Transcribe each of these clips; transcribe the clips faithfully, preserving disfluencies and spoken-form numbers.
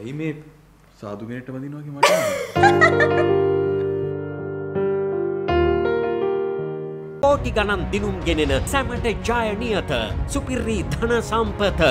ඇයි මේ සාදු කෙනෙක්ටම දිනවා කි මට? කෝටි ගණන් දිනුම් ගෙනෙන සැමට ජය නියත සුපිරි ධන සම්පත.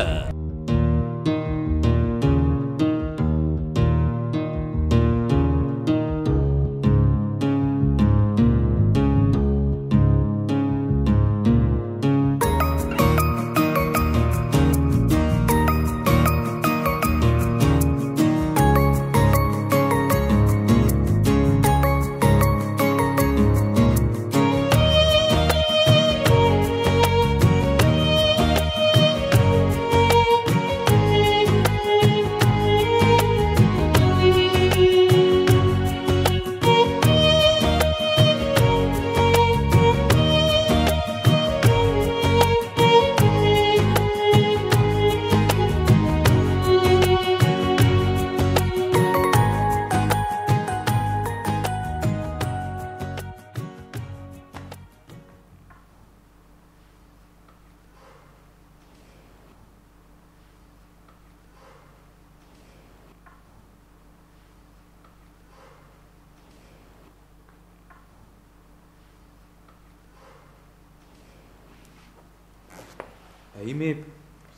ඇයි මේ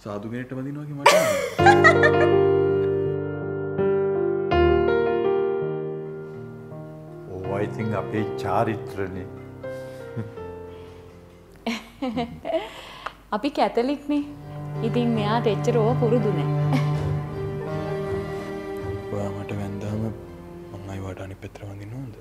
සාදු කෙනෙක්ටම දිනවා කි මට? ඕවා ඉතින් අපේ චාරිත්‍රනේ. අපි කැතලික්නේ. ඉතින් මෙයාට එච්චර ඕවා පුරුදු නෑ. ඔයා මට වැන්දාම මම අයිවාට අනිත් පැත්තට වඳින්න ඕනද?